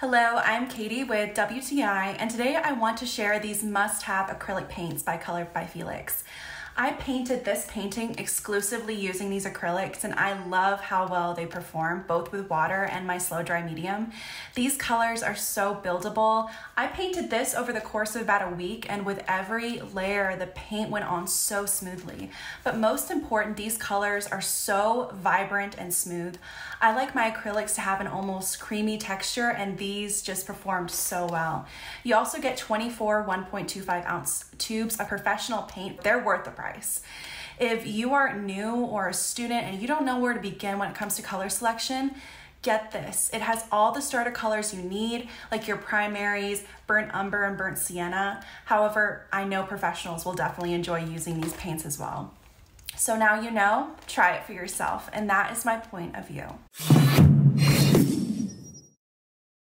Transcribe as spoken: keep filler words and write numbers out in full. Hello, I'm Katie with W T I, and today I want to share these must-have acrylic paints by ColorByFeliks. I painted this painting exclusively using these acrylics, and I love how well they perform, both with water and my slow dry medium. These colors are so buildable. I painted this over the course of about a week, and with every layer, the paint went on so smoothly. But most important, these colors are so vibrant and smooth. I like my acrylics to have an almost creamy texture, and these just performed so well. You also get twenty-four one point two five ounce tubes of professional paint. They're worth the price. If you are new or a student and you don't know where to begin when it comes to color selection, get this. It has all the starter colors you need, like your primaries, burnt umber and burnt sienna. However, I know professionals will definitely enjoy using these paints as well. So now you know, try it for yourself. And that is my point of view.